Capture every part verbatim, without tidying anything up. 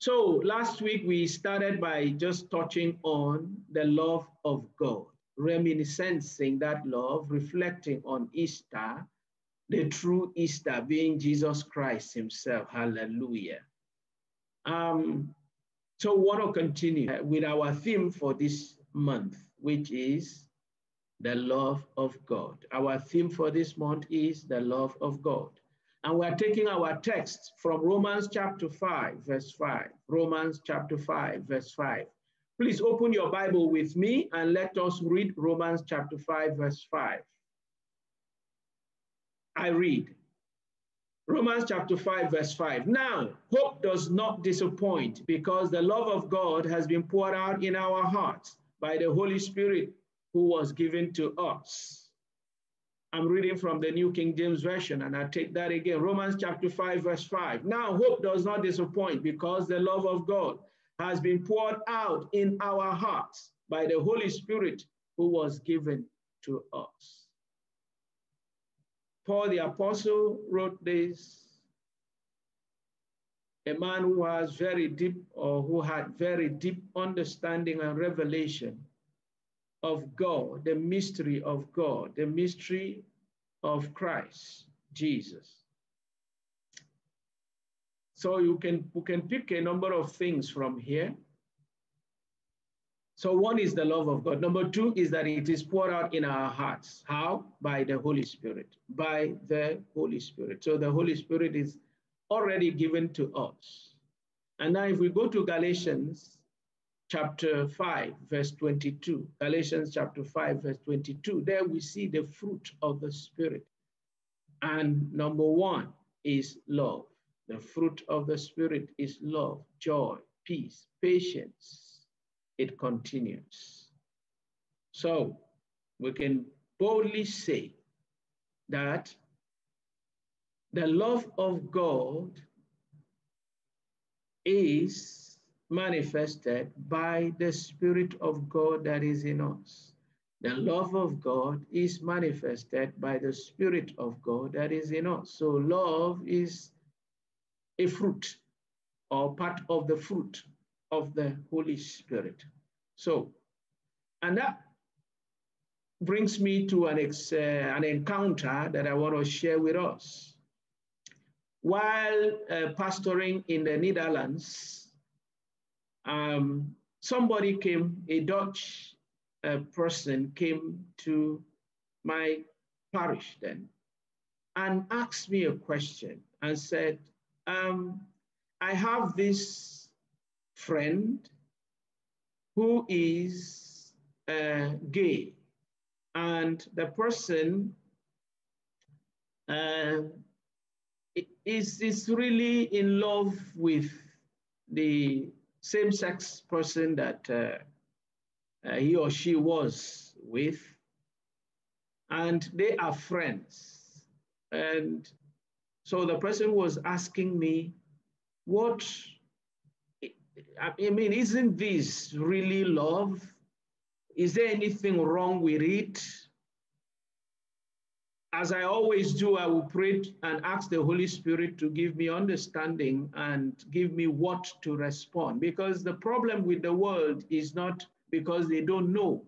So last week we started by just touching on the love of God, reminiscencing that love, reflecting on Easter, the true Easter being Jesus Christ himself. Hallelujah. Um, so we want to continue with our theme for this month, which is the love of God. Our theme for this month is the love of God. And we're taking our text from Romans chapter five, verse five. Romans chapter five, verse five. Please open your Bible with me and let us read Romans chapter five, verse five. I read Romans chapter five, verse five. Now, hope does not disappoint, because the love of God has been poured out in our hearts by the Holy Spirit who was given to us. I'm reading from the New King James Version, and I take that again. Romans chapter five, verse five. Now, hope does not disappoint, because the love of God has been poured out in our hearts by the Holy Spirit who was given to us. Paul the Apostle wrote this, a man who has very deep or who had very deep understanding and revelation of God, the mystery of God, the mystery of Christ Jesus. So you can, you can pick a number of things from here. So one is the love of God. Number two is that it is poured out in our hearts. How? By the Holy Spirit. By the Holy Spirit. So the Holy Spirit is already given to us. And now if we go to Galatians chapter five, verse twenty-two, Galatians chapter five, verse twenty-two, there we see the fruit of the Spirit. And number one is love. The fruit of the Spirit is love, joy, peace, patience. It continues. So we can boldly say that the love of God is manifested by the Spirit of God that is in us. The love of God is manifested by the Spirit of God that is in us. So love is a fruit or part of the fruit of the Holy Spirit. So, and that brings me to an, ex, uh, an encounter that I want to share with us. While uh, pastoring in the Netherlands, Um, somebody came, a Dutch uh, person came to my parish then and asked me a question and said, um, I have this friend who is uh, gay, and the person uh, is, is really in love with the same-sex person that uh, uh, he or she was with, and they are friends. And so the person was asking me, what, I mean, isn't this really love? Is there anything wrong with it? As I always do, I will pray and ask the Holy Spirit to give me understanding and give me what to respond. Because the problem with the world is not because they don't know.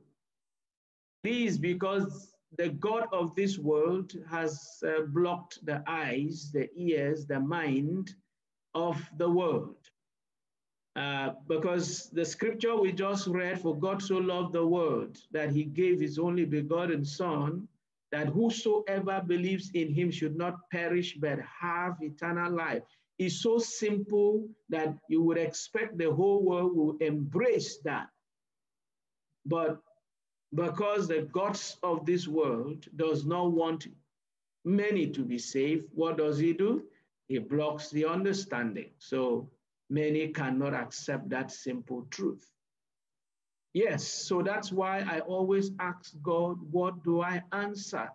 It is because the God of this world has uh, blocked the eyes, the ears, the mind of the world. Uh, because the scripture we just read, for God so loved the world that he gave his only begotten Son, that whosoever believes in him should not perish, but have eternal life, is so simple that you would expect the whole world will embrace that. But because the gods of this world does not want many to be saved, what does he do? He blocks the understanding. So many cannot accept that simple truth. Yes, so that's why I always ask God, what do I answer?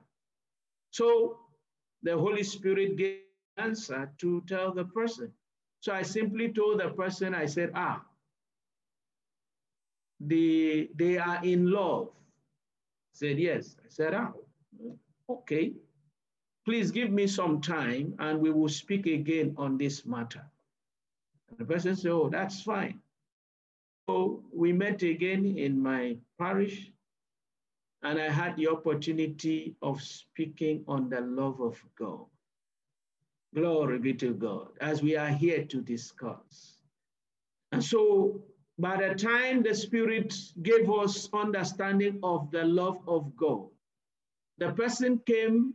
So the Holy Spirit gave an answer to tell the person. So I simply told the person, I said, ah, they, they are in love. I said, yes. I said, ah, okay. Please give me some time and we will speak again on this matter. And the person said, oh, that's fine. So we met again in my parish, and I had the opportunity of speaking on the love of God. Glory be to God, as we are here to discuss. And so by the time the Spirit gave us understanding of the love of God, the person came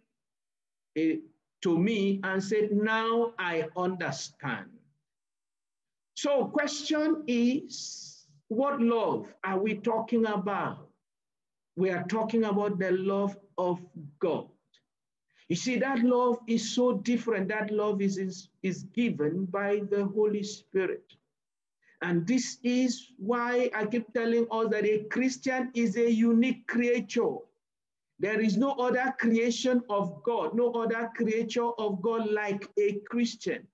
to me and said, now I understand. So question is, what love are we talking about? We are talking about the love of God. You see, that love is so different. That love is, is, is given by the Holy Spirit. And this is why I keep telling us that a Christian is a unique creature. There is no other creation of God, no other creature of God like a Christian.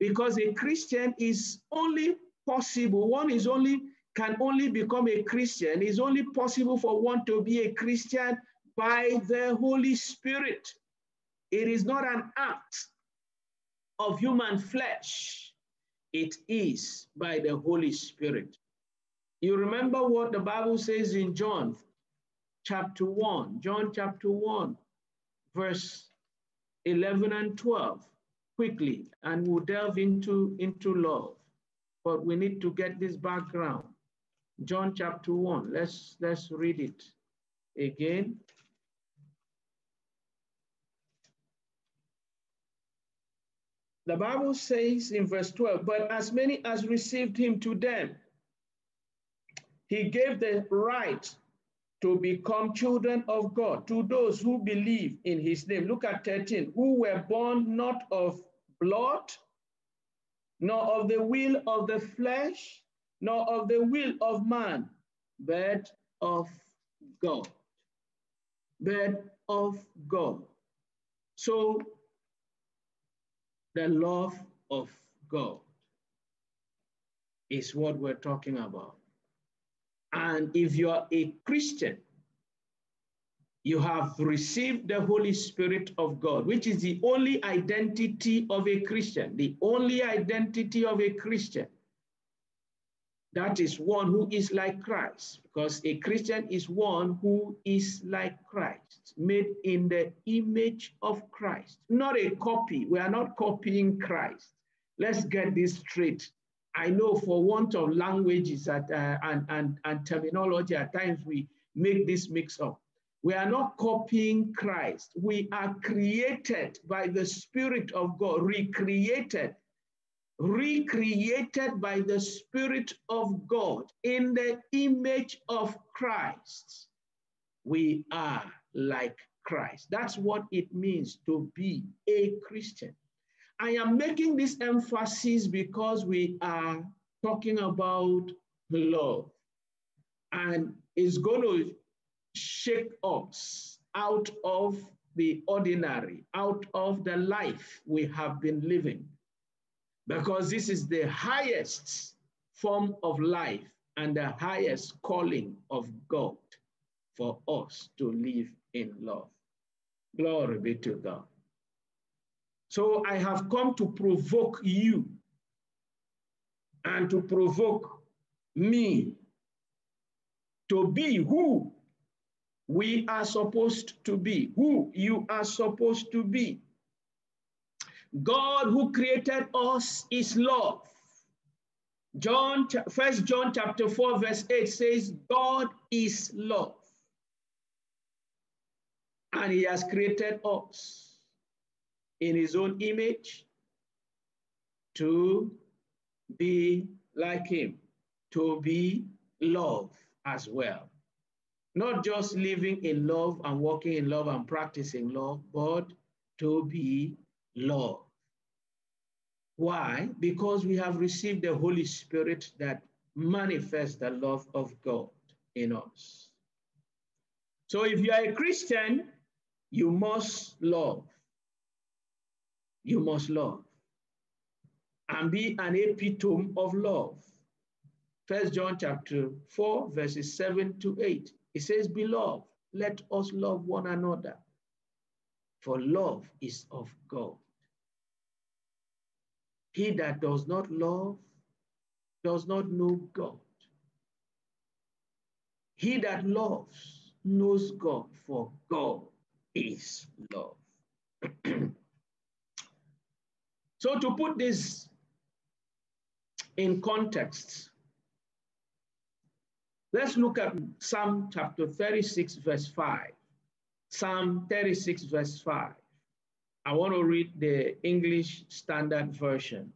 Because a Christian is only possible, one is only, can only become a Christian, it's only possible for one to be a Christian by the Holy Spirit. It is not an act of human flesh. It is by the Holy Spirit. You remember what the Bible says in John chapter one, John chapter one, verse eleven and twelve, quickly, and we'll delve into, into love. But we need to get this background. John chapter one, let's, let's read it again. The Bible says in verse twelve, but as many as received him, to them he gave the right to become children of God, to those who believe in his name. Look at thirteen, who were born not of blood, nor of the will of the flesh, nor of the will of man, but of God. But of God. So, the love of God is what we're talking about. And if you are a Christian, you have received the Holy Spirit of God, which is the only identity of a Christian, the only identity of a Christian. That is one who is like Christ, because a Christian is one who is like Christ, made in the image of Christ, not a copy. We are not copying Christ. Let's get this straight. I know for want of languages at, uh, and, and, and terminology, at times we make this mix up. We are not copying Christ. We are created by the Spirit of God, recreated. recreated by the Spirit of God in the image of Christ. We are like Christ. That's what it means to be a Christian. I am making this emphasis because we are talking about love, and it's going to shake us out of the ordinary, out of the life we have been living. Because this is the highest form of life and the highest calling of God for us to live in love. Glory be to God. So I have come to provoke you and to provoke me to be who we are supposed to be, who you are supposed to be. God who created us is love. John, First John chapter four, verse eight says, God is love. And he has created us in his own image to be like him, to be love as well. Not just living in love and walking in love and practicing love, but to be love. Why? Because we have received the Holy Spirit that manifests the love of God in us. So if you are a Christian, you must love. You must love and be an epitome of love. First John chapter four, verses seven to eight. It says, beloved, let us love one another, for love is of God. He that does not love does not know God. He that loves knows God, for God is love. So to put this in context, let's look at Psalm chapter thirty-six, verse five. Psalm thirty-six, verse five. I want to read the English Standard Version.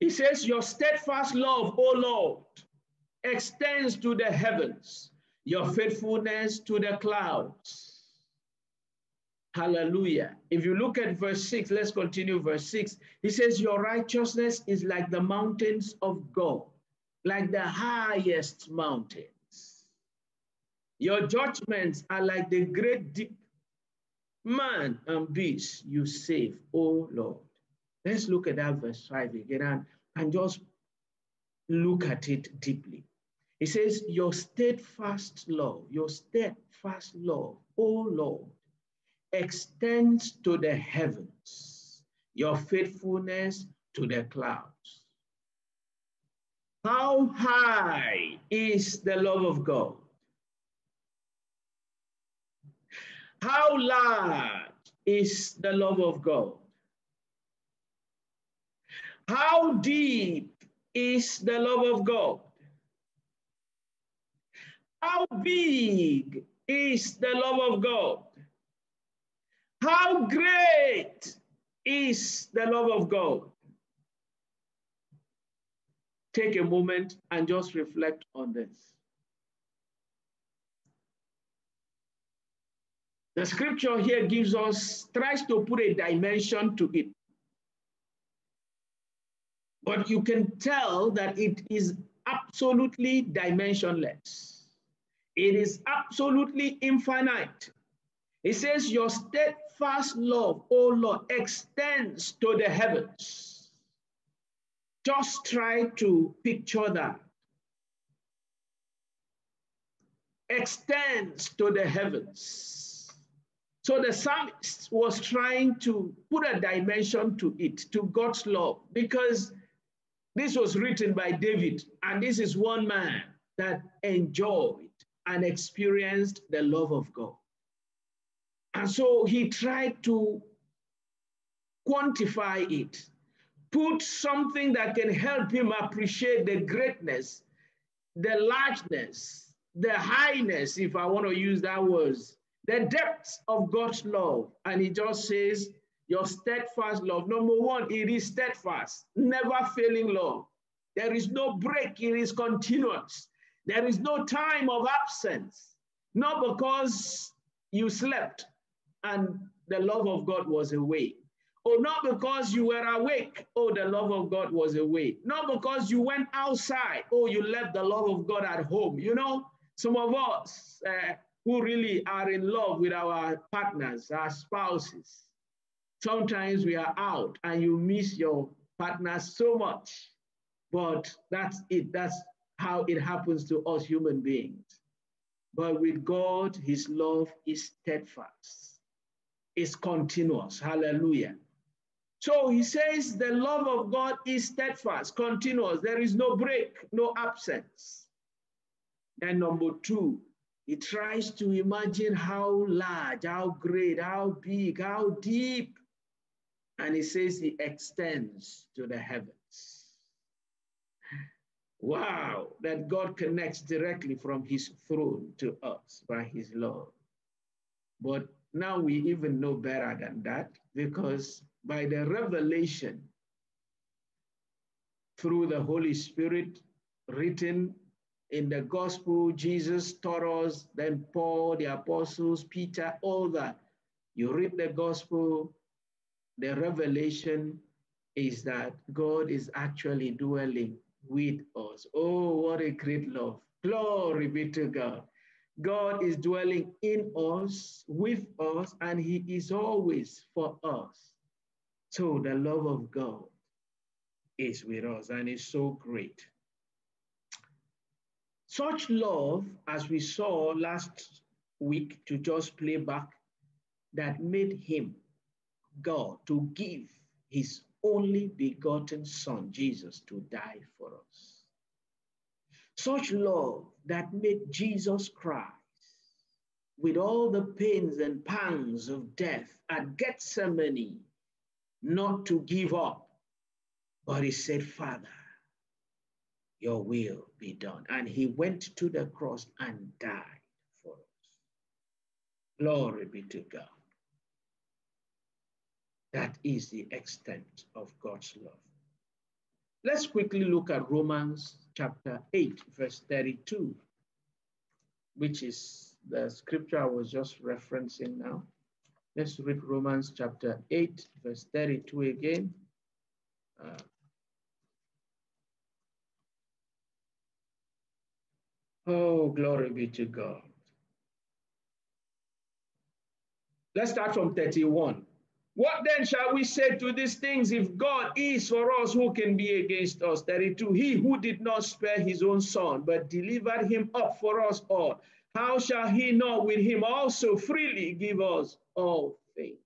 It says, your steadfast love, O Lord, extends to the heavens, your faithfulness to the clouds. Hallelujah. If you look at verse six, let's continue verse six. He says, your righteousness is like the mountains of God, like the highest mountains. Your judgments are like the great deep. Man and beast you save, O Lord. Let's look at that verse five again and, and just look at it deeply. It says, your steadfast love, your steadfast love, O Lord, extends to the heavens, your faithfulness to the clouds. How high is the love of God? How large is the love of God? How deep is the love of God? How big is the love of God? How great is the love of God? Take a moment and just reflect on this. The scripture here gives us, tries to put a dimension to it. But you can tell that it is absolutely dimensionless. It is absolutely infinite. It says, your steadfast love, O Lord, extends to the heavens. Just try to picture that. Extends to the heavens. So the psalmist was trying to put a dimension to it, to God's love, because this was written by David, and this is one man that enjoyed and experienced the love of God. And so he tried to quantify it, put something that can help him appreciate the greatness, the largeness, the highness, if I want to use that word, the depths of God's love. And he just says, your steadfast love. Number one, it is steadfast, never failing love. There is no break, it is continuous. There is no time of absence. Not because you slept and the love of God was away. Or not because you were awake, oh, the love of God was away. Not because you went outside, oh, you left the love of God at home. You know, some of us, uh, who really are in love with our partners, our spouses. Sometimes we are out and you miss your partner so much, but that's it. That's how it happens to us human beings. But with God, his love is steadfast. It's continuous. Hallelujah. So he says the love of God is steadfast, continuous. There is no break, no absence. And number two, he tries to imagine how large, how great, how big, how deep. And he says he extends to the heavens. Wow, that God connects directly from his throne to us by his love. But now we even know better than that, because by the revelation through the Holy Spirit written in the gospel, Jesus taught us, then Paul, the apostles, Peter, all that. You read the gospel, the revelation is that God is actually dwelling with us. Oh, what a great love. Glory be to God. God is dwelling in us, with us, and he is always for us. So the love of God is with us and is so great. Such love, as we saw last week, to just play back, that made him, God, to give his only begotten Son, Jesus, to die for us. Such love that made Jesus Christ, with all the pains and pangs of death at Gethsemane, not to give up, but he said, Father, your will be done. And he went to the cross and died for us. Glory be to God. That is the extent of God's love. Let's quickly look at Romans chapter eight, verse thirty-two, which is the scripture I was just referencing now. Let's read Romans chapter eight, verse thirty-two again. Uh, oh, glory be to God. Let's start from thirty-one. What then shall we say to these things? If God is for us, who can be against us? thirty-two, he who did not spare his own son, but delivered him up for us all, how shall he not with him also freely give us all things?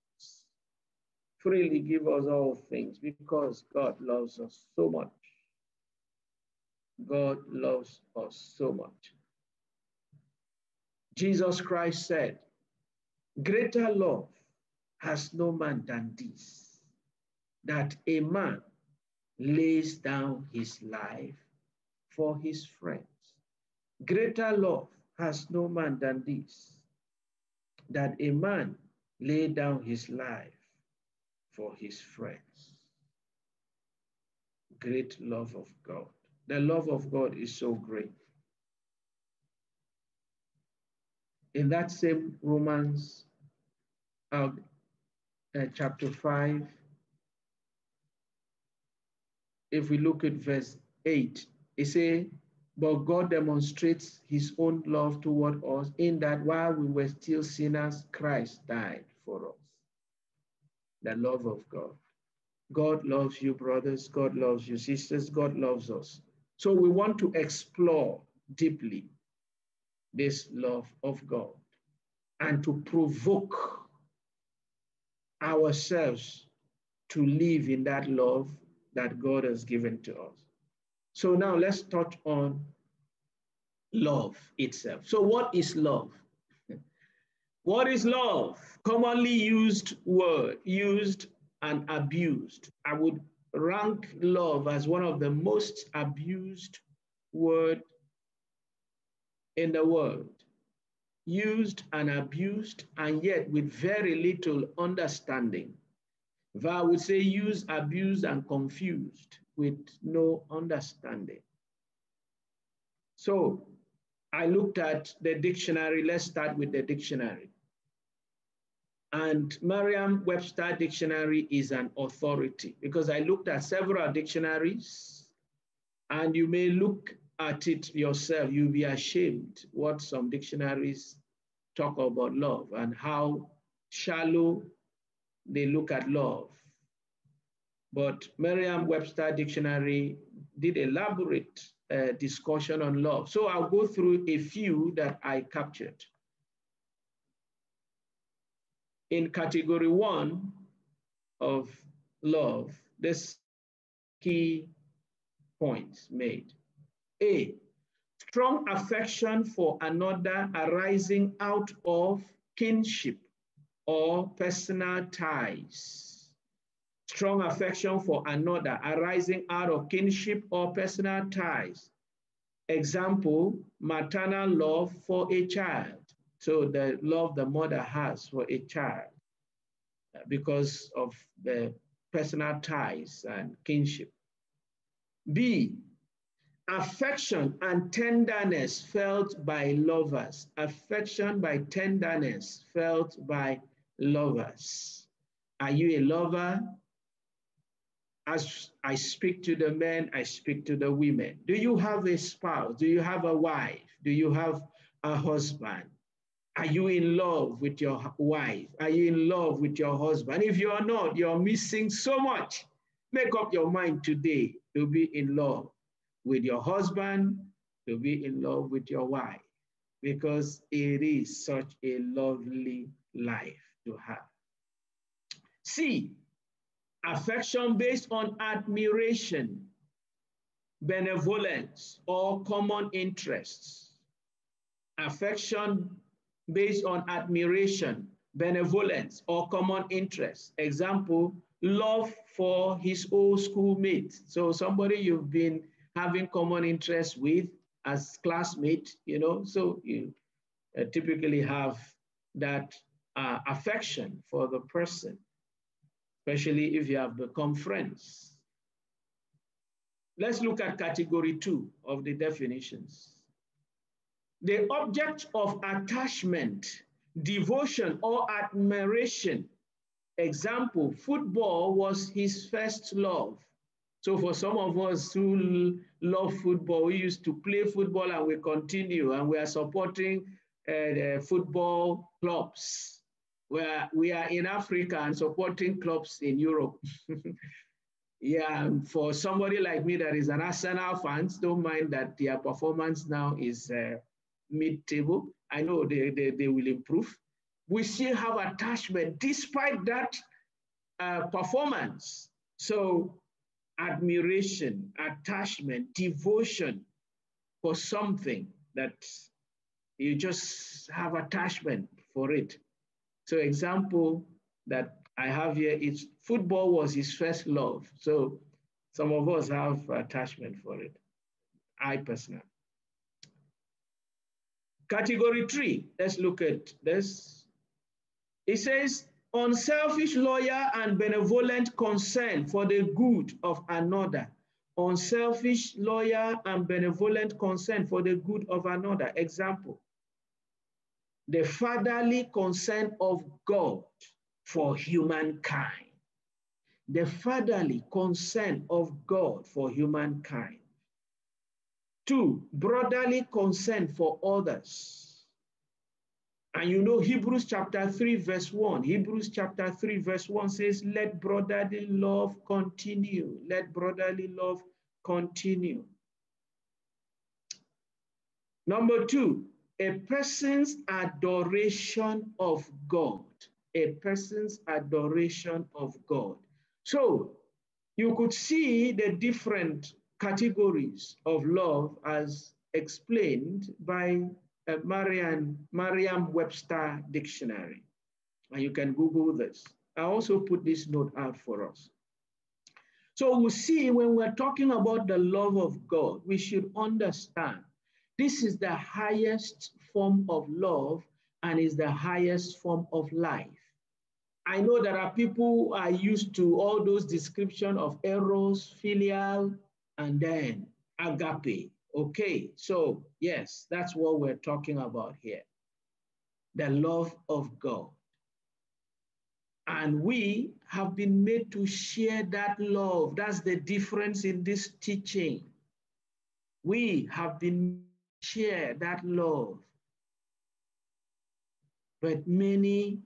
Freely give us all things, because God loves us so much. God loves us so much. Jesus Christ said, greater love has no man than this, that a man lays down his life for his friends. Greater love has no man than this, that a man lay down his life for his friends. Great love of God. The love of God is so great. In that same Romans, uh, Uh, chapter five, if we look at verse eight, it says, but God demonstrates his own love toward us in that while we were still sinners, Christ died for us. The love of God. God loves you, brothers. God loves you, sisters. God loves us. So we want to explore deeply this love of God and to provoke ourselves to live in that love that God has given to us. So now let's touch on love itself. So what is love? What is love? Commonly used word, used and abused. I would rank love as one of the most abused word in the world. Used and abused, and yet with very little understanding. I would say used, abused, and confused with no understanding. So I looked at the dictionary. Let's start with the dictionary. And Merriam-Webster dictionary is an authority because I looked at several dictionaries, and you may look at it yourself, you'll be ashamed what some dictionaries talk about love and how shallow they look at love. But Merriam-Webster dictionary did elaborate uh, discussion on love. So I'll go through a few that I captured. In category one of love, there's key points made. A, strong affection for another arising out of kinship or personal ties. Strong affection for another arising out of kinship or personal ties. Example, maternal love for a child. So the love the mother has for a child because of the personal ties and kinship. B, affection and tenderness felt by lovers. Affection by tenderness felt by lovers. Are you a lover? As I speak to the men, I speak to the women. Do you have a spouse? Do you have a wife? Do you have a husband? Are you in love with your wife? Are you in love with your husband? If you are not, you're missing so much. Make up your mind today to be in love with your husband, to be in love with your wife, because it is such a lovely life to have. C, affection based on admiration, benevolence, or common interests. Affection based on admiration, benevolence, or common interests. Example, love for his old schoolmate. So somebody you've been having common interests with as classmate, you know, so you uh, typically have that uh, affection for the person, especially if you have become friends. Let's look at category two of the definitions. The object of attachment, devotion, or admiration. Example, football was his first love. So for some of us who love football, we used to play football and we continue, and we are supporting uh, the football clubs. Where we are in Africa and supporting clubs in Europe. Yeah, for somebody like me that is an Arsenal fan, don't mind that their performance now is uh, mid-table. I know they, they, they will improve. We still have attachment despite that uh, performance. So admiration, attachment, devotion for something that you just have attachment for it. So example that I have here is football was his first love. So some of us have attachment for it. I personally. Category three, let's look at this. It says, unselfish, loyal, and benevolent concern for the good of another. Unselfish, loyal, and benevolent concern for the good of another. Example, the fatherly concern of God for humankind. The fatherly concern of God for humankind. Two, brotherly concern for others. And you know Hebrews chapter three verse one. Hebrews chapter three verse one says, let brotherly love continue. Let brotherly love continue. Number two, a person's adoration of God. A person's adoration of God. So you could see the different categories of love as explained by uh, Merriam-Webster Dictionary. And you can Google this. I also put this note out for us. So we see when we're talking about the love of God, we should understand this is the highest form of love and is the highest form of life. I know there are people who are used to all those descriptions of eros, filial, and then agape. Okay, so yes, that's what we're talking about here. The love of God. And we have been made to share that love. That's the difference in this teaching. We have been shared that love. But many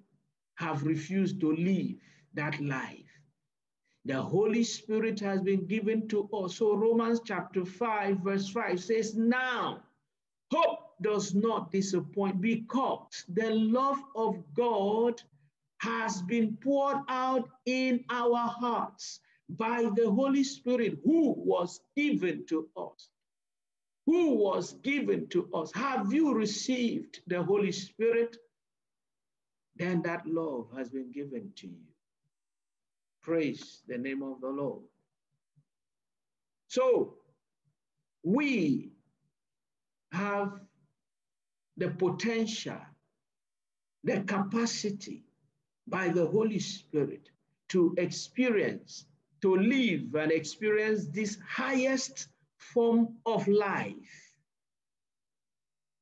have refused to live that life. The Holy Spirit has been given to us. So Romans chapter five, verse five says, now hope does not disappoint because the love of God has been poured out in our hearts by the Holy Spirit who was given to us. Who was given to us? Have you received the Holy Spirit? Then that love has been given to you. Praise the name of the Lord. So we have the potential, the capacity by the Holy Spirit to experience, to live and experience this highest form of life,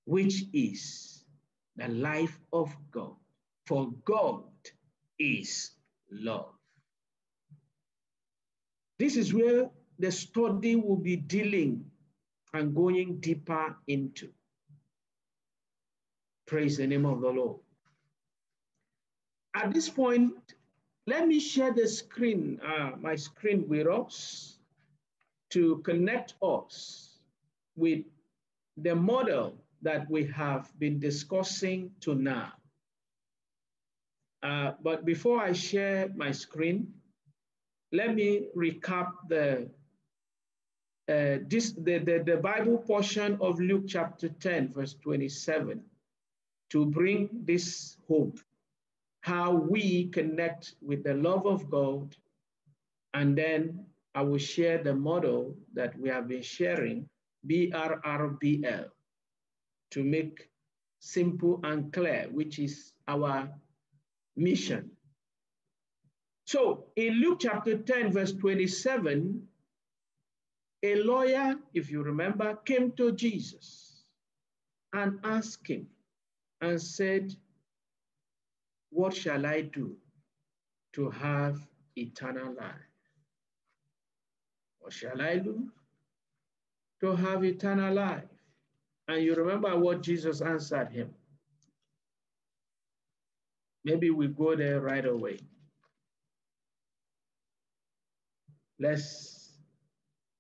which is the life of God. For God is love. This is where the study will be dealing and going deeper into. Praise the name of the Lord. At this point, let me share the screen, uh, my screen with us to connect us with the model that we have been discussing to now. Uh, but before I share my screen, Let me recap the uh, this the, the, the Bible portion of Luke chapter ten, verse twenty-seven, to bring this hope, how we connect with the love of God. And then I will share the model that we have been sharing, B R R B L, to make simple and clear, which is our mission. So in Luke chapter ten, verse twenty-seven, a lawyer, if you remember, came to Jesus and asked him and said, what shall I do to have eternal life? What shall I do to have eternal life? And you remember what Jesus answered him. Maybe we go there right away. Let's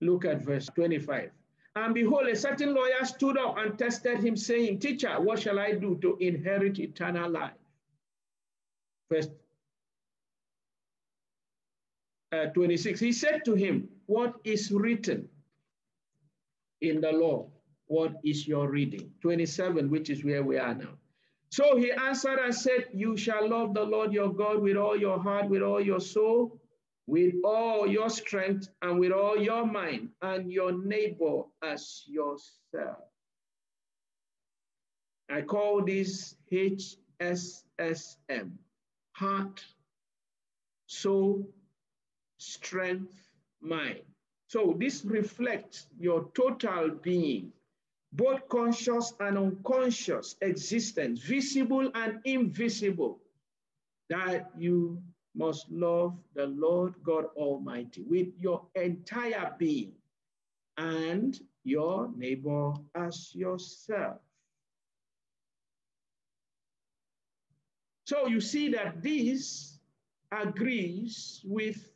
look at verse twenty-five. And behold, a certain lawyer stood up and tested him, saying, Teacher, what shall I do to inherit eternal life? Verse uh, twenty-six, he said to him, what is written in the law? What is your reading? twenty-seven, which is where we are now. So he answered and said, you shall love the Lord your God with all your heart, with all your soul, with all your strength, and with all your mind, and your neighbor as yourself. I call this H S S M, heart, soul, strength, mind. So this reflects your total being, both conscious and unconscious existence, visible and invisible, that you must love the Lord God Almighty with your entire being and your neighbor as yourself. So you see that this agrees with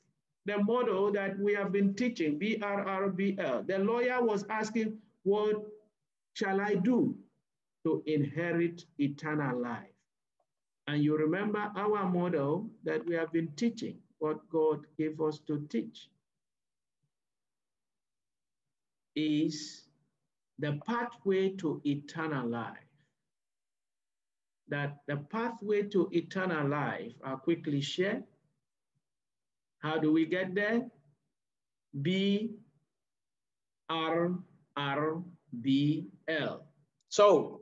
the model that we have been teaching, B R R B L. The lawyer was asking, what shall I do to inherit eternal life? And you remember our model that we have been teaching, what God gave us to teach is the pathway to eternal life. That the pathway to eternal life, I'll quickly share. How do we get there? B R R B L. So,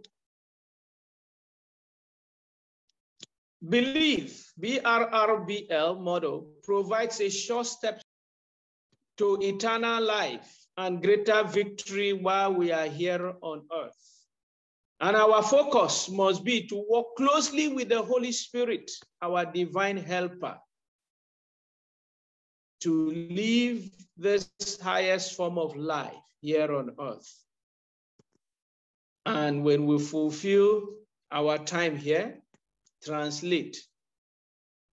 believe, B R R B L model provides a short step to eternal life and greater victory while we are here on earth. And our focus must be to work closely with the Holy Spirit, our divine helper, to live this highest form of life here on earth. And when we fulfill our time here, translate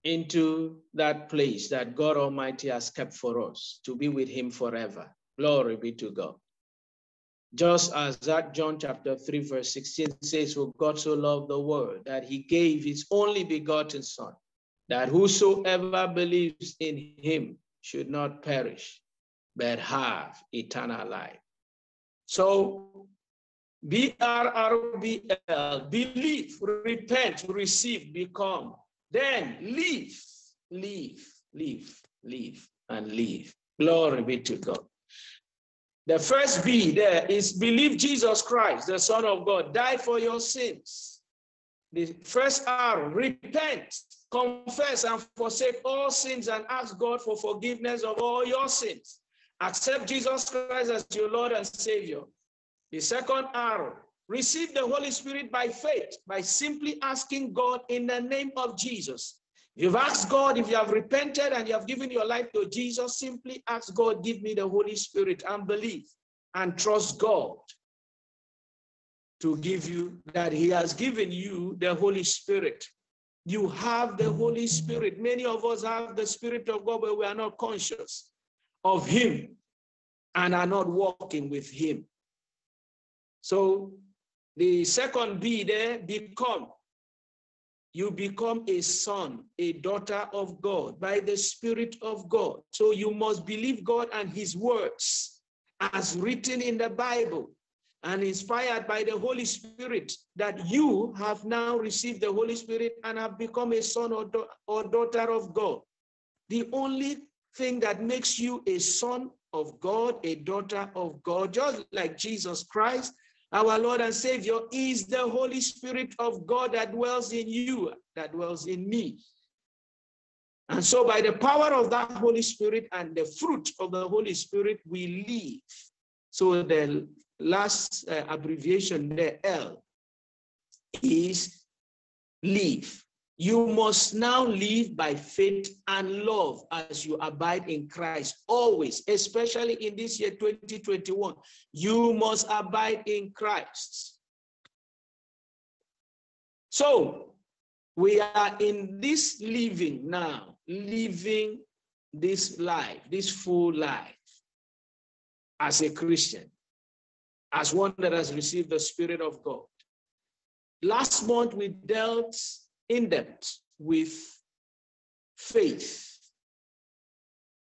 into that place that God Almighty has kept for us, to be with him forever. Glory be to God. Just as that John chapter three, verse sixteen says, for God so loved the world that he gave his only begotten son, that whosoever believes in him should not perish, but have eternal life. So, B R R B L, believe, repent, receive, become, then live, live, live, live, and live. Glory be to God. The first B there is believe Jesus Christ, the Son of God, died for your sins. The first R, repent, confess and forsake all sins and ask God for forgiveness of all your sins. Accept Jesus Christ as your Lord and Savior. The second R, receive the Holy Spirit by faith, by simply asking God in the name of Jesus. You've asked God, if you have repented and you have given your life to Jesus, simply ask God, give me the Holy Spirit, and believe and trust God to give you, that he has given you the Holy Spirit. You have the Holy Spirit. Many of us have the Spirit of God, but we are not conscious of him and are not walking with him. So the second B there, become. you become a son, a daughter of God by the Spirit of God. So you must believe God and his words as written in the Bible and inspired by the Holy Spirit, that you have now received the Holy Spirit and have become a son or, da- or daughter of God. The only thing that makes you a son of God, a daughter of God, just like Jesus Christ, our Lord and Savior, is the Holy Spirit of God that dwells in you, that dwells in me. And so by the power of that Holy Spirit and the fruit of the Holy Spirit, we live. So the last uh, abbreviation, the L, is live. You must now live by faith and love as you abide in Christ always, especially in this year twenty twenty-one. You must abide in Christ. So we are in this living now, living this life, this full life, as a Christian, as one that has received the Spirit of God. Last month, we dealt in depth with faith,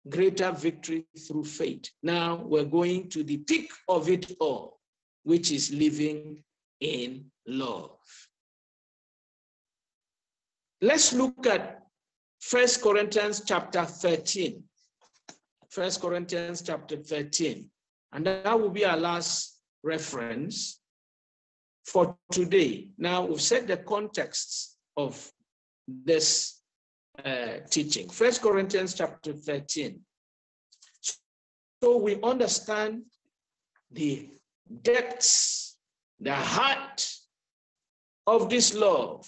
greater victory through faith. Now, we're going to the peak of it all, which is living in love. Let's look at First Corinthians chapter thirteen. First Corinthians chapter thirteen. And that will be our last reference for today. Now, we've set the context of this uh, teaching. First Corinthians chapter thirteen. So we understand the depths, the heart of this love.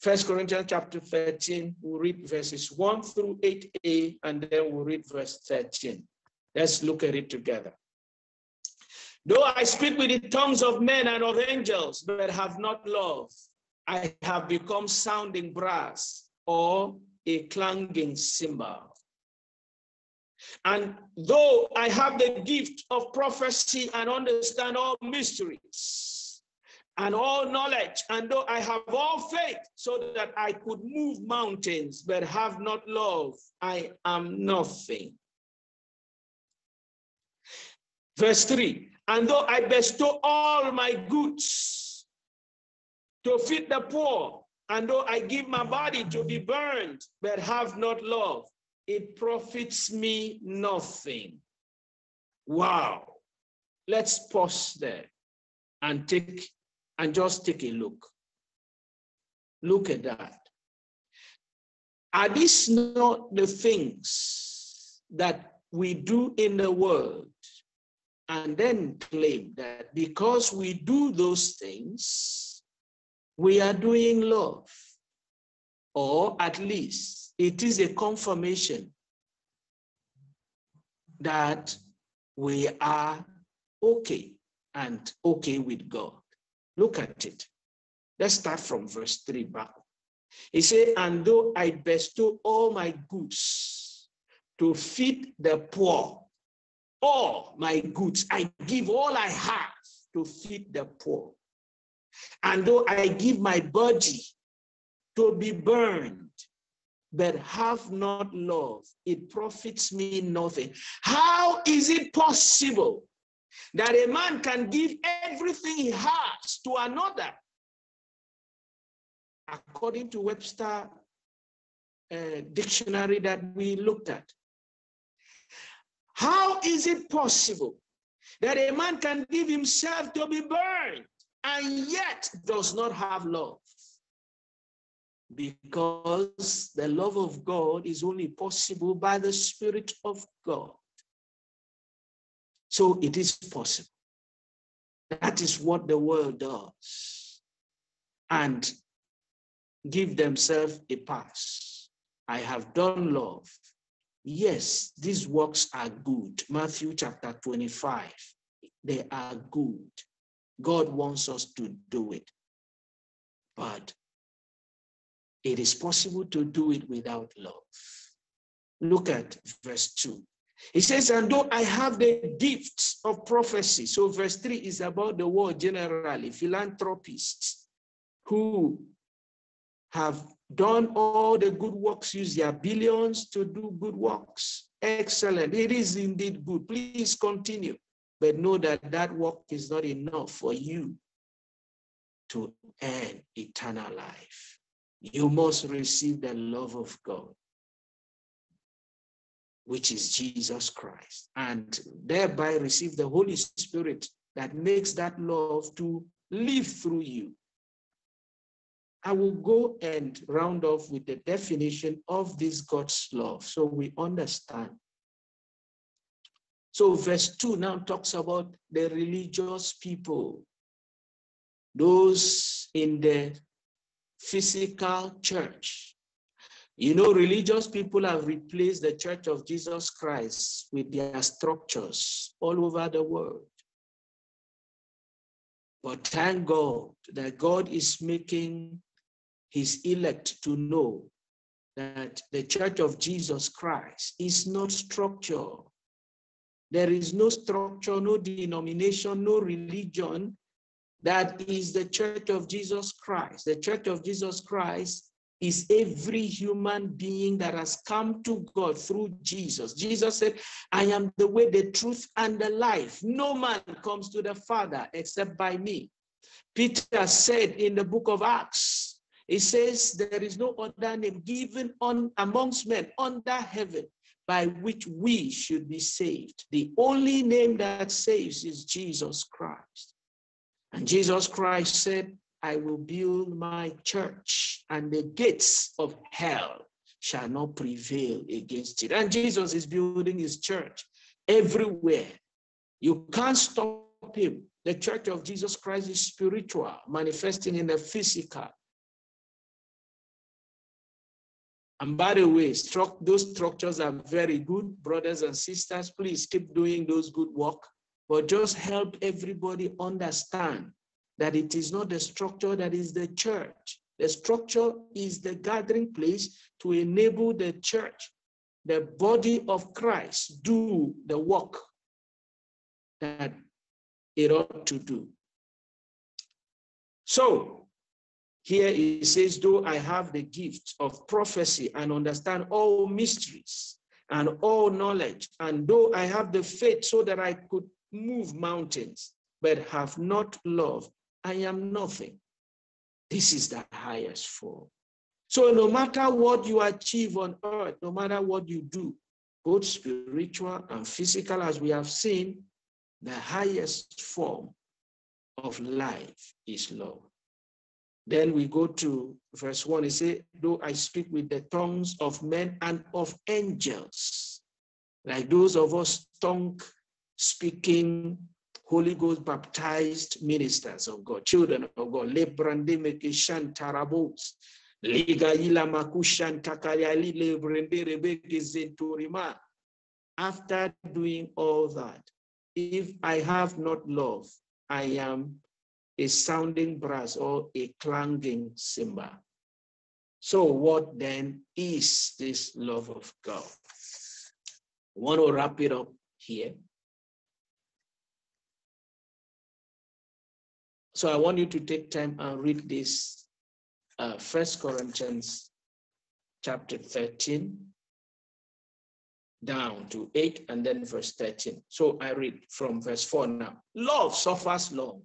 First Corinthians chapter thirteen, we'll read verses one through eight a, and then we'll read verse thirteen. Let's look at it together. Though I speak with the tongues of men and of angels, but have not love, I have become sounding brass or a clanging cymbal. And though I have the gift of prophecy and understand all mysteries and all knowledge, and though I have all faith so that I could move mountains, but have not love, I am nothing. Verse three, and though I bestow all my goods to feed the poor, and though I give my body to be burned, but have not love, it profits me nothing. Wow. Let's pause there and take and just take a look. Look at that. Are these not the things that we do in the world? And then claim that because we do those things, we are doing love. Or at least it is a confirmation that we are okay and okay with God. Look at it. Let's start from verse three back. He said, and though I bestow all my goods to feed the poor, all my goods, I give all I have to feed the poor. And though I give my body to be burned, but have not love, it profits me nothing. How is it possible that a man can give everything he has to another? According to Webster uh, dictionary that we looked at, how is it possible that a man can give himself to be burned and yet does not have love? Because the love of God is only possible by the Spirit of God. So it is possible. That is what the world does, and give themselves a pass. I have done love. Yes, these works are good. Matthew chapter twenty-five, they are good. God wants us to do it. But it is possible to do it without love. Look at verse two. He says, and though I have the gift of prophecy. So verse three is about the world generally, philanthropists who have done all the good works, use their billions to do good works. Excellent. It is indeed good. Please continue. But know that that work is not enough for you to earn eternal life. You must receive the love of God, which is Jesus Christ, and thereby receive the Holy Spirit that makes that love to live through you. I will go and round off with the definition of this God's love, so we understand. So verse two now talks about the religious people, those in the physical church. You know, religious people have replaced the Church of Jesus Christ with their structures all over the world. But thank God that God is making his elect to know that the Church of Jesus Christ is not structure. There is no structure, no denomination, no religion that is the Church of Jesus Christ. The Church of Jesus Christ is every human being that has come to God through Jesus. Jesus said, I am the way, the truth, and the life. No man comes to the Father except by me. Peter said in the book of Acts, he says, there is no other name given on amongst men under heaven by which we should be saved. The only name that saves is Jesus Christ. And Jesus Christ said, I will build my church, and the gates of hell shall not prevail against it. And Jesus is building his church everywhere. You can't stop him. The Church of Jesus Christ is spiritual, manifesting in the physical. And by the way, those structures are very good. Brothers and sisters, please keep doing those good work, but just help everybody understand that it is not the structure that is the church. The structure is the gathering place to enable the church, the body of Christ, do the work that it ought to do. So here it says, though I have the gift of prophecy and understand all mysteries and all knowledge, and though I have the faith so that I could move mountains, but have not love, I am nothing. This is the highest form. So no matter what you achieve on earth, no matter what you do, both spiritual and physical, as we have seen, the highest form of life is love. Then we go to verse one. It says, though I speak with the tongues of men and of angels, like those of us tongue speaking Holy Ghost baptized ministers of God, children of God. After doing all that, if I have not love, I am a sounding brass or a clanging cymbal. So what then is this love of God? I want to wrap it up here. So I want you to take time and read this uh, First Corinthians chapter thirteen down to eight and then verse thirteen. So I read from verse four now. Love suffers long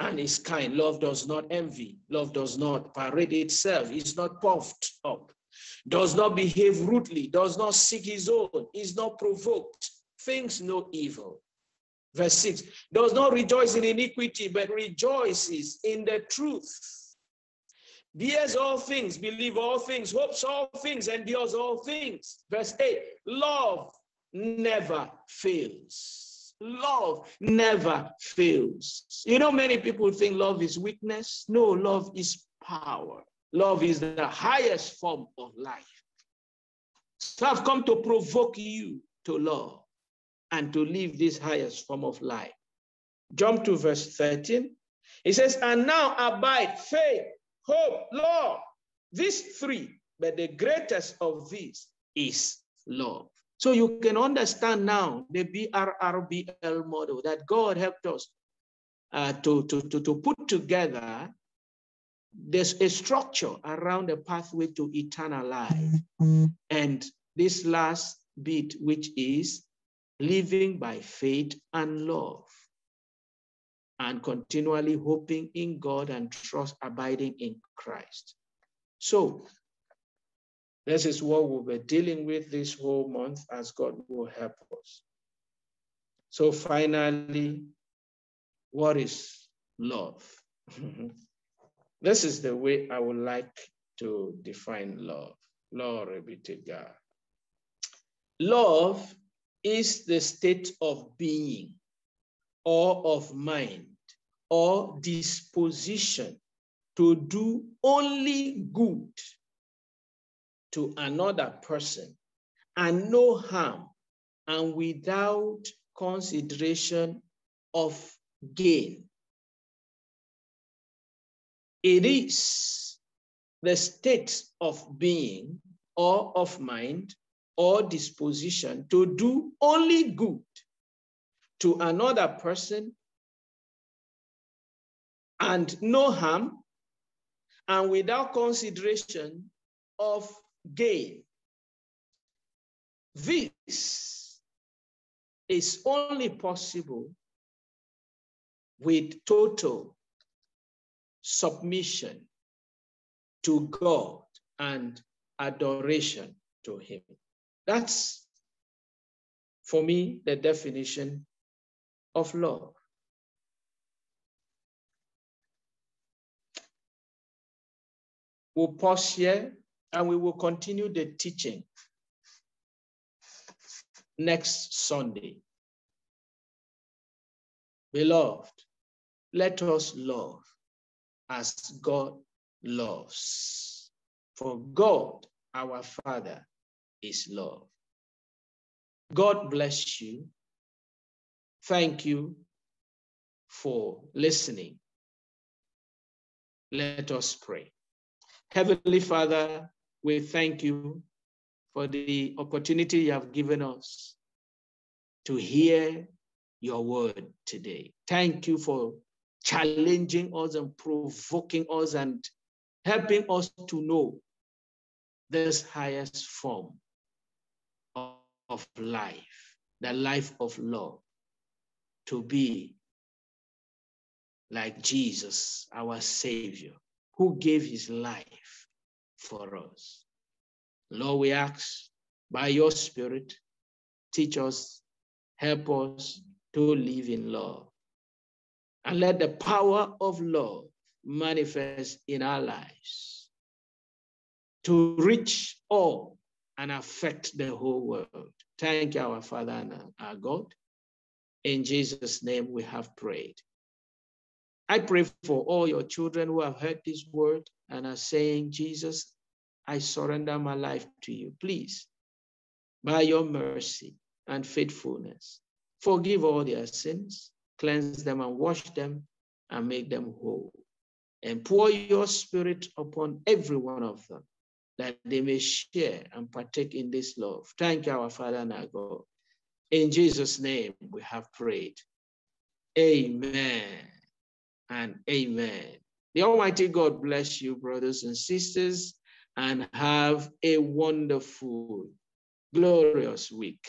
and is kind. Love does not envy. Love does not parade itself. It's not puffed up. Does not behave rudely. Does not seek his own. Is not provoked. Thinks no evil. Verse six, does not rejoice in iniquity, but rejoices in the truth. Bears all things, believes all things, hopes all things, endures all things. Verse eight, love never fails. Love never fails. You know, many people think love is weakness. No, love is power. Love is the highest form of life. So I've come to provoke you to love and to live this highest form of life. Jump to verse thirteen. It says, and now abide faith, hope, love, these three, but the greatest of these is love. So you can understand now the B R R B L model that God helped us uh, to, to, to, to put together there's a structure around a pathway to eternal life. Mm-hmm. And this last bit, which is living by faith and love, and continually hoping in God and trust abiding in Christ. So this is what we'll be dealing with this whole month as God will help us. So finally, what is love? This is the way I would like to define love. Glory be to God. Love is the state of being or of mind or disposition to do only good to another person and no harm and without consideration of gain. It is the state of being or of mind or disposition to do only good to another person and no harm and without consideration of gain. This is only possible with total submission to God and adoration to Him. That's, for me, the definition of love. We'll pause here and we will continue the teaching next Sunday. Beloved, let us love as God loves. For God, our Father, is love. God bless you. Thank you for listening. Let us pray. Heavenly Father, we thank you for the opportunity you have given us to hear your word today. Thank you for challenging us and provoking us and helping us to know this highest form of, of life, the life of love, to be like Jesus, our Savior, who gave his life for us. Lord, we ask, by your Spirit, teach us, help us to live in love. And let the power of love manifest in our lives to reach all and affect the whole world. Thank you, our Father and our God. In Jesus' name we have prayed. I pray for all your children who have heard this word and are saying, Jesus, I surrender my life to you. Please, by your mercy and faithfulness, forgive all their sins. Cleanse them and wash them and make them whole. And pour your Spirit upon every one of them, that they may share and partake in this love. Thank you, our Father and our God. In Jesus' name we have prayed. Amen and amen. The Almighty God bless you, brothers and sisters, and have a wonderful, glorious week.